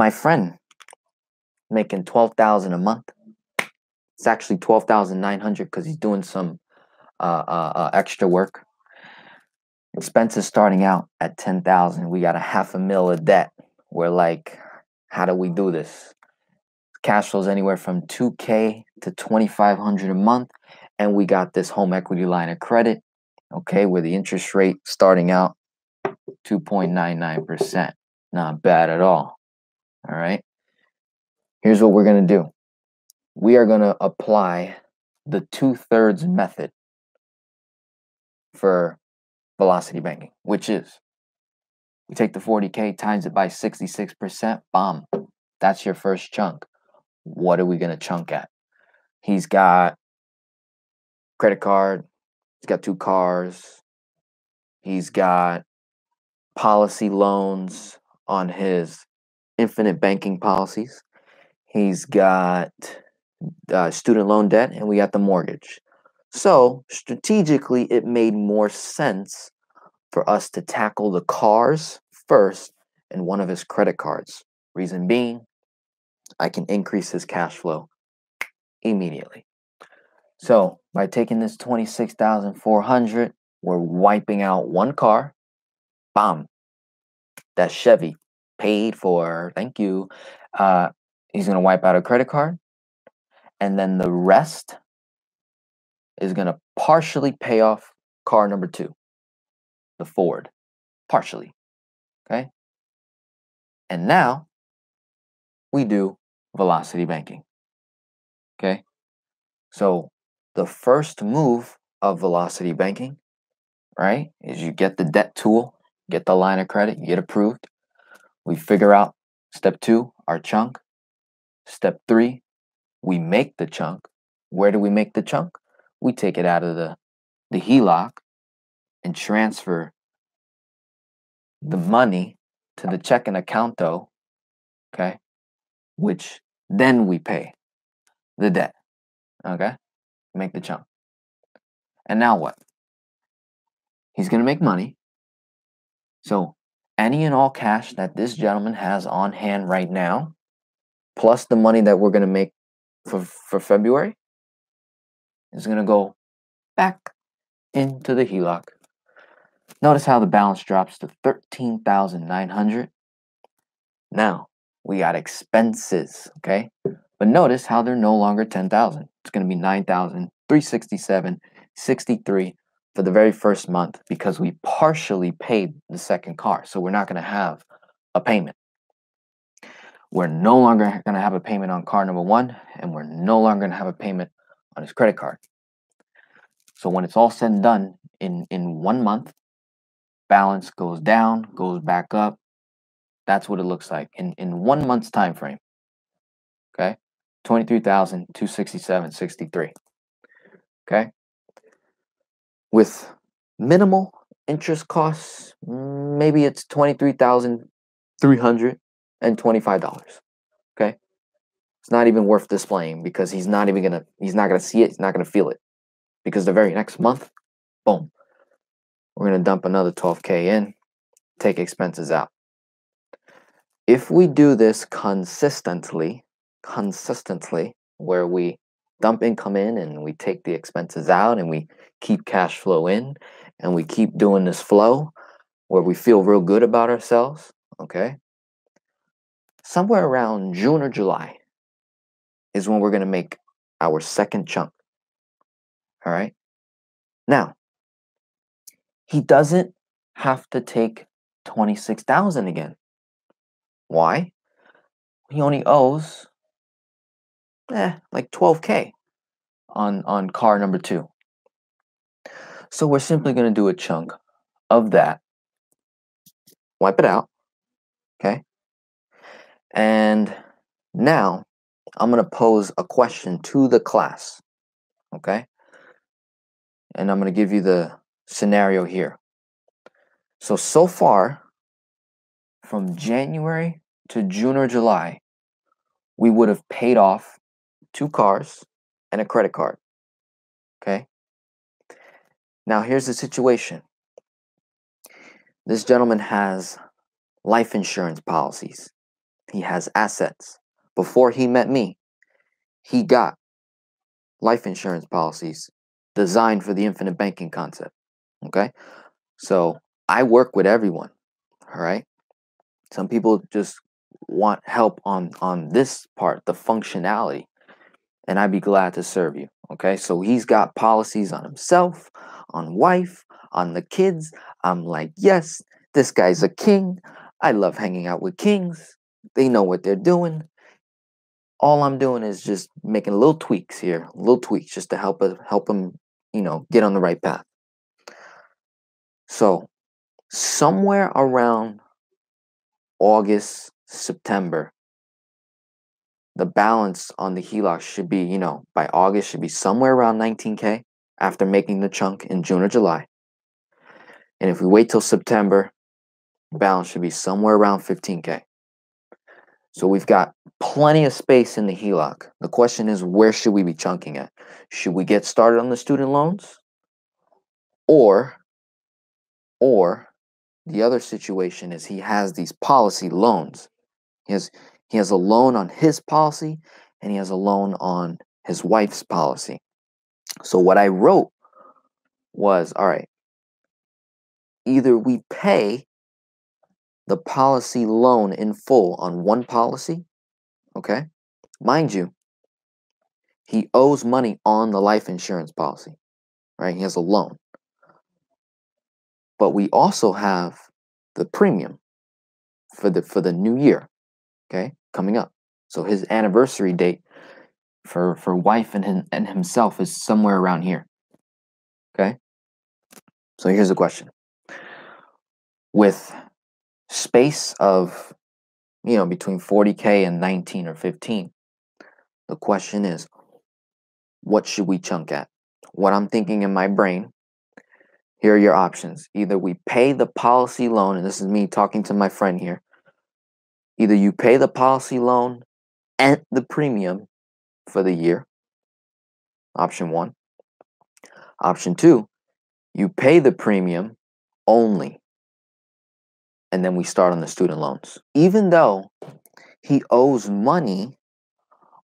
My friend making $12,000 a month. It's actually $12,900 because he's doing some extra work. Expenses starting out at $10,000. We got $500,000 of debt. We're like, how do we do this? Cash flows anywhere from $2K to $2,500 a month. And we got this home equity line of credit, okay, with the interest rate starting out 2.99%. Not bad at all right? Here's what we're going to do. We are going to apply the 2/3 method for velocity banking, which is we take the 40K, times it by 66%, bomb. That's your first chunk. What are we going to chunk at? He's got credit card, he's got 2 cars, he's got policy loans on his infinite banking policies, he's got student loan debt, and we got the mortgage. So strategically, it made more sense for us to tackle the cars first and one of his credit cards. Reason being, I can increase his cash flow immediately. So by taking this $26,400, we're wiping out 1 car. Bam. That Chevy paid for. Thank you. He's going to wipe out a credit card. And then the rest is going to partially pay off car number 2, the Ford. Partially. Okay. And now we do velocity banking. Okay. So the first move of velocity banking, right, is you get the debt tool, get the line of credit, you get approved. We figure out step 2, our chunk. Step 3, we make the chunk. Where do we make the chunk? We take it out of the HELOC and transfer the money to the checking account, though, okay, which then we pay the debt, okay? Make the chunk. And now what? He's going to make money. So any and all cash that this gentleman has on hand right now, plus the money that we're going to make for February, is going to go back into the HELOC. Notice how the balance drops to $13,900. Now, we got expenses, okay? But notice how they're no longer $10,000. It's going to be $9,367.63 for the very first month because we partially paid the 2nd car. So we're not going to have a payment. We're no longer going to have a payment on car number 1, and we're no longer going to have a payment on his credit card. So when it's all said and done in 1 month, balance goes down, goes back up. That's what it looks like in 1 month's time frame. Okay. $23,267.63. Okay. With minimal interest costs, maybe it's $23,325. Okay. It's not even worth displaying because he's not gonna see it, he's not gonna feel it. Because the very next month, boom, we're gonna dump another $12K in, take expenses out. If we do this consistently, where we dump income in and we take the expenses out and we keep cash flow in and we keep doing this flow where we feel real good about ourselves, okay? Somewhere around June or July is when we're going to make our 2nd chunk, all right? Now, he doesn't have to take $26,000 again. Why? He only owes like $12K on car number 2. So we're simply going to do a chunk of that, wipe it out, okay? And now I'm going to pose a question to the class, okay? And I'm going to give you the scenario here. So far, from January to June or July, we would have paid off 2 cars and a credit card. Okay. Now here's the situation. This gentleman has life insurance policies. He has assets. Before he met me, he got life insurance policies designed for the infinite banking concept. Okay? So I work with everyone. All right? Some people just want help on this part, the functionality, and I'd be glad to serve you. Okay? So he's got policies on himself, on wife, on the kids. I'm like, yes, this guy's a king. I love hanging out with kings. They know what they're doing. All I'm doing is just making little tweaks here, little tweaks just to help him, you know, get on the right path. So somewhere around August, September, the balance on the HELOC should be, you know, by August should be somewhere around 19K after making the chunk in June or July. And if we wait till September, the balance should be somewhere around 15K. So we've got plenty of space in the HELOC. The question is, where should we be chunking at? Should we get started on the student loans? Or the other situation is he has these policy loans. He has a loan on his policy and he has a loan on his wife's policy. So what I wrote was, all right, either we pay the policy loan in full on one policy, okay? Mind you, he owes money on the life insurance policy, right? He has a loan. But we also have the premium for the new year, okay, coming up. So his anniversary date for wife and himself is somewhere around here, okay? So here's the question. With space of, you know, between 40K and 19 or 15. The question is, what should we chunk at? What I'm thinking in my brain, here are your options. Either we pay the policy loan, and this is me talking to my friend here. Either you pay the policy loan and the premium for the year, option one. Option two, you pay the premium only. And then we start on the student loans. Even though he owes money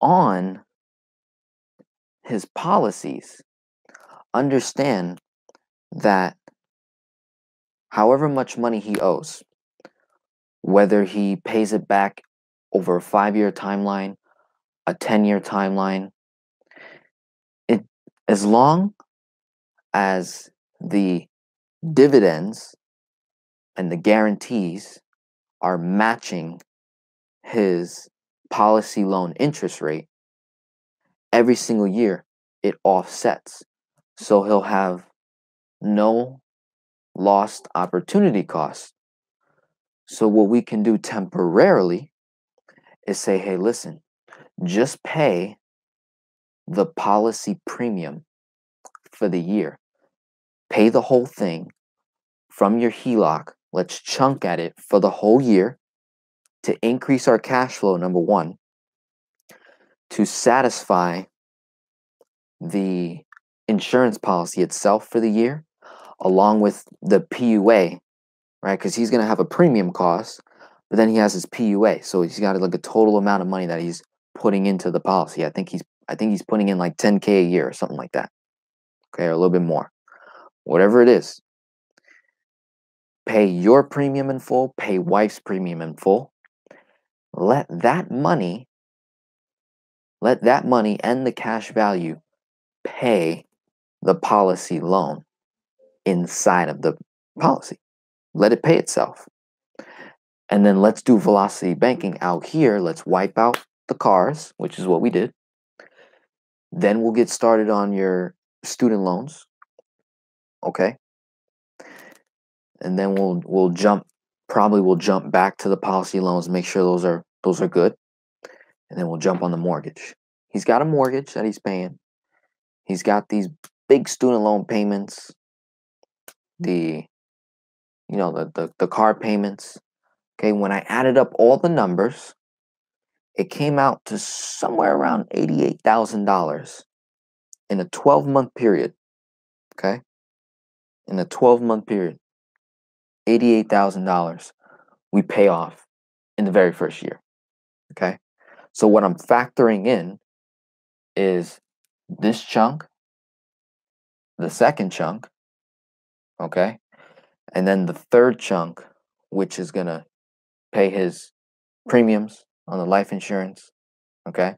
on his policies, understand that however much money he owes, whether he pays it back over a 5-year timeline, a 10-year timeline, as long as the dividends and the guarantees are matching his policy loan interest rate, every single year it offsets. So he'll have no lost opportunity cost. So what we can do temporarily is say, hey, listen, just pay the policy premium for the year. Pay the whole thing from your HELOC. Let's chunk at it for the whole year to increase our cash flow, number one, to satisfy the insurance policy itself for the year, along with the PUA, right? Because he's going to have a premium cost, but then he has his PUA. So he's got like a total amount of money that he's putting into the policy. I think he's putting in like 10K a year or something like that. Okay, or a little bit more. Whatever it is. Pay your premium in full, pay wife's premium in full. Let that money and the cash value pay the policy loan inside of the policy. Let it pay itself. And then let's do velocity banking out here. Let's wipe out the cars, which is what we did. Then we'll get started on your student loans. Okay. And then we'll jump back to the policy loans, make sure those are good. And then we'll jump on the mortgage. He's got a mortgage that he's paying. He's got these big student loan payments, the car payments. Okay, when I added up all the numbers, it came out to somewhere around $88,000 in a 12-month period. Okay? In a 12-month period. $88,000 we pay off in the very first year. okay? So what I'm factoring in is this chunk, the second chunk, okay? And then the third chunk, which is going to pay his premiums on the life insurance, okay?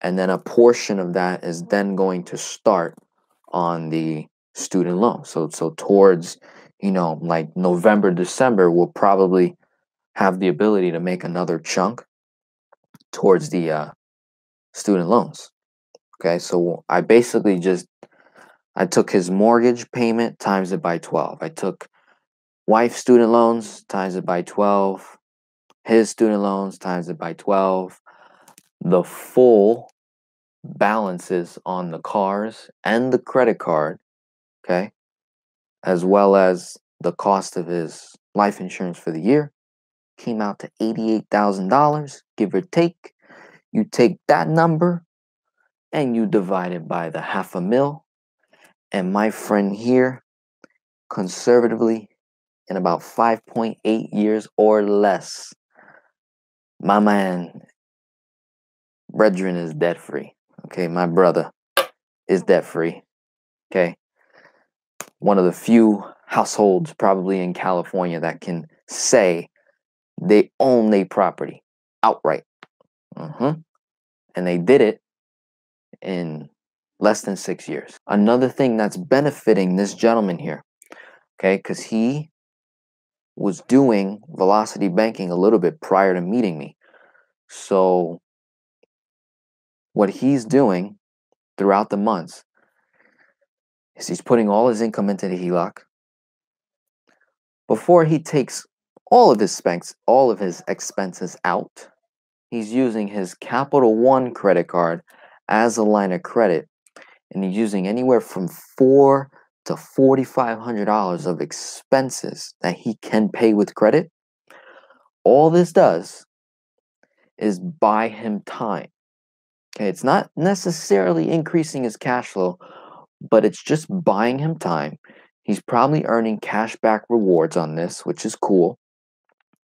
And then a portion of that is then going to start on the student loan. So towards, you know, like November, December, we'll probably have the ability to make another chunk towards the student loans. Okay, so I basically just, I took his mortgage payment, times it by 12. I took wife's student loans, times it by 12. His student loans, times it by 12. The full balances on the cars and the credit card, okay, as well as the cost of his life insurance for the year, came out to $88,000, give or take. You take that number and you divide it by the $500,000. And my friend here, conservatively, in about 5.8 years or less, my man, brethren, is debt free. Okay, my brother is debt free. Okay, one of the few households probably in California that can say they own their property outright. And they did it in less than 6 years. Another thing that's benefiting this gentleman here, okay, because he was doing velocity banking a little bit prior to meeting me. So what he's doing throughout the months is he's putting all his income into the HELOC before he takes all of his expenses out. He's using his Capital One credit card as a line of credit, and he's using anywhere from $400 to $4,500 of expenses that he can pay with credit. All this does is buy him time. Okay, it's not necessarily increasing his cash flow, but it's just buying him time. He's probably earning cash back rewards on this, which is cool.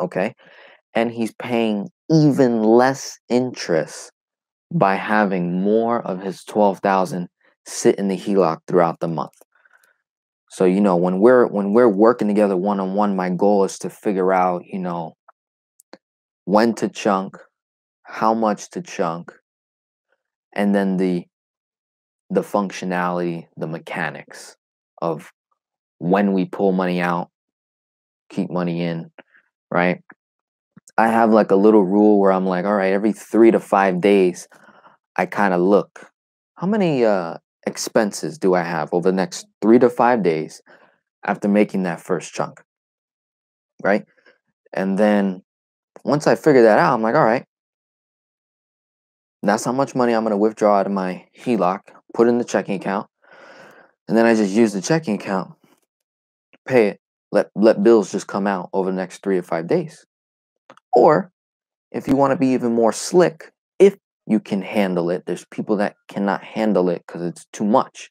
Okay, and he's paying even less interest by having more of his $12,000 sit in the HELOC throughout the month. So, you know, when we're working together one-on-one, my goal is to figure out, you know, when to chunk, how much to chunk, and then the functionality, the mechanics of when we pull money out, keep money in, right? I have like a little rule where I'm like, all right, every 3 to 5 days, I kind of look, how many expenses do I have over the next 3 to 5 days after making that first chunk, right? And then once I figure that out, I'm like, all right, that's how much money I'm going to withdraw out of my HELOC, put in the checking account, and then I just use the checking account, pay it, let bills just come out over the next 3 to 5 days. Or if you want to be even more slick, if you can handle it, there's people that cannot handle it because it's too much,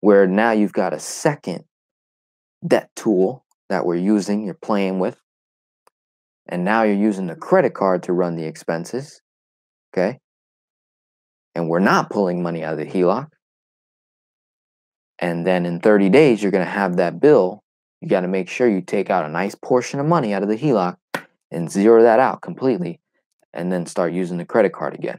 where now you've got a second debt tool that we're using, you're playing with, and now you're using the credit card to run the expenses, okay? And we're not pulling money out of the HELOC. And then in 30 days, you're going to have that bill. You got to make sure you take out a nice portion of money out of the HELOC and zero that out completely, and then start using the credit card again.